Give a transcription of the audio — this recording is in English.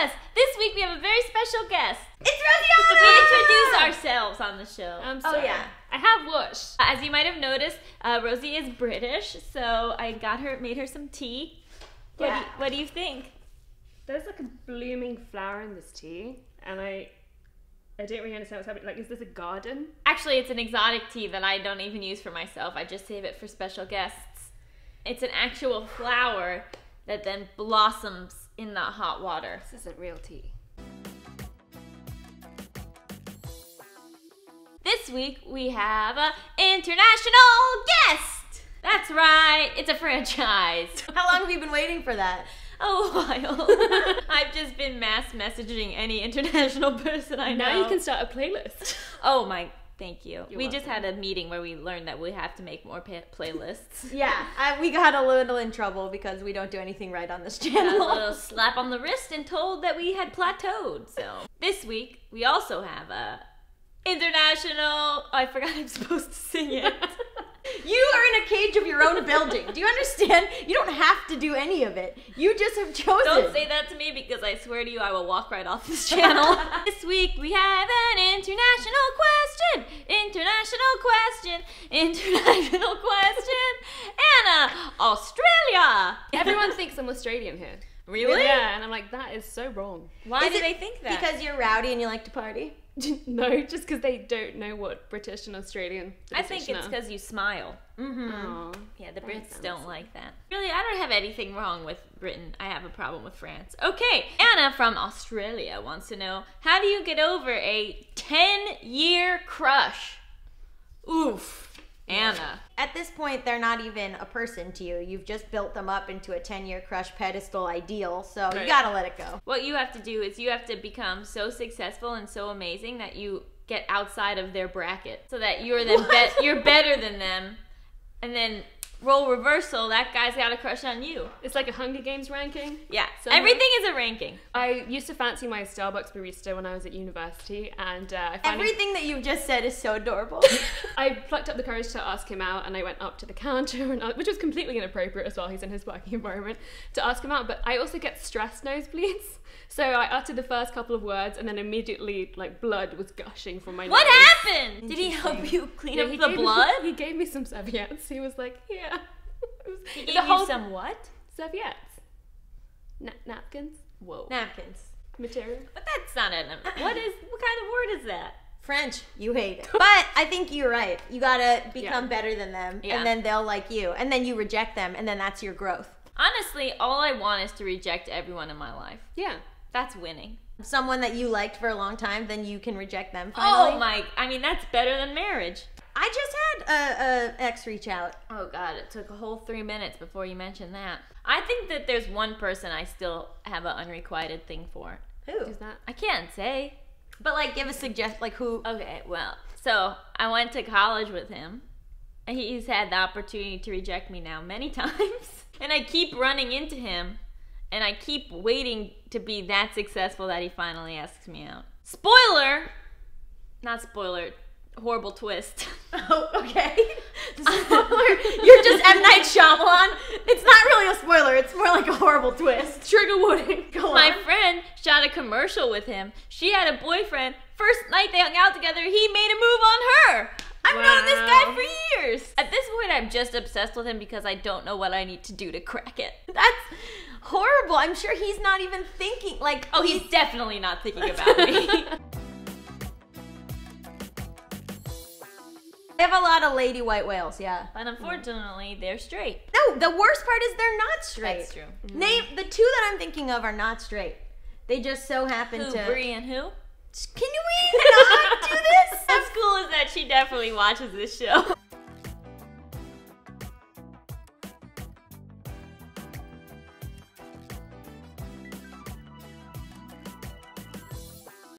join us! This week we have a very special guest. It's Rosianna! We introduce ourselves on the show. I'm sorry. Oh yeah. I have whooshed. As you might have noticed, Rosie is British, so I made her some tea. Yeah. What do you think? There's like a blooming flower in this tea, and I didn't really understand what's happening. Like, is this a garden? Actually, it's an exotic tea that I don't even use for myself. I just save it for special guests. It's an actual flower that then blossoms in that hot water. This isn't real tea. This week we have an international guest! That's right, it's a franchise. How long have you been waiting for that? A while. I've just been mass messaging any international person I know. Now you can start a playlist. Oh my, thank you. You're welcome. Just had a meeting where we learned that we have to make more playlists. Yeah, we got a little in trouble because we don't do anything right on this channel. Got a little slap on the wrist and told that we had plateaued. So this week we also have a international. Oh, I forgot I'm supposed to sing it. You are in a cage of your own building. Do you understand? You don't have to do any of it. You just have chosen. Don't say that to me because I swear to you I will walk right off this channel. This week we have an international question. International question. International question. Anna, Australia. Everyone thinks I'm Australian here. Really? Yeah, and I'm like, that is so wrong. Why do they think that? Because you're rowdy and you like to party? No, just because they don't know what British and Australian I think it's because you smile. Mm-hmm. Yeah, the Brits don't like that. Really, I don't have anything wrong with Britain. I have a problem with France. Okay, Anna from Australia wants to know, how do you get over a 10-year crush? Oof. Anna. At this point, they're not even a person to you. You've just built them up into a 10-year crush pedestal ideal, so right. You gotta let it go. What you have to do is you have to become so successful and so amazing that you get outside of their bracket, so that you're better than them, and then role reversal, that guy's got a crush on you. It's like a Hunger Games ranking. Yeah, everything is a ranking. I used to fancy my Starbucks barista when I was at university, and everything that you've just said is so adorable. I plucked up the courage to ask him out, and I went up to the counter, and which was completely inappropriate as well, he's in his working environment, to ask him out, but I also get stress nosebleeds, so I uttered the first couple of words, and then immediately, like, blood was gushing from my nose. What happened? Did he help you clean up the blood? He gave me some serviettes. He was like, here. He gave you some what? Serviettes. Napkins? Whoa. Napkins. Material. But that's not a number. What kind of word is that? French. You hate it. But I think you're right. You gotta become better than them, and then they'll like you, and then you reject them, and then that's your growth. Honestly, all I want is to reject everyone in my life. Yeah. That's winning. Someone that you liked for a long time, then you can reject them finally. Oh my, I mean, that's better than marriage. I just had a ex reach out. Oh God, it took a whole 3 minutes before you mentioned that. I think that there's one person I still have an unrequited thing for. Who? Who's that? I can't say. But like, give a suggestion, like who? Okay, well, so I went to college with him. He's had the opportunity to reject me now many times. And I keep running into him. And I keep waiting to be that successful that he finally asks me out. Spoiler! Not spoiler. Horrible twist. Oh, okay. You're just M. Night Shyamalan. It's not really a spoiler. It's more like a horrible twist. Trigger warning. Go on. My friend shot a commercial with him. She had a boyfriend. First night they hung out together, he made a move on her. I've known this guy for years. At this point, I'm just obsessed with him because I don't know what I need to do to crack it. That's horrible. I'm sure he's not even thinking. Like, oh, he's definitely not thinking about me. They have a lot of lady white whales, yeah. But unfortunately, they're straight. No, the worst part is they're not straight. That's true. Mm-hmm. The two that I'm thinking of are not straight. They just so happen to... Brie and who? Can we not do this? What's cool is that she definitely watches this show.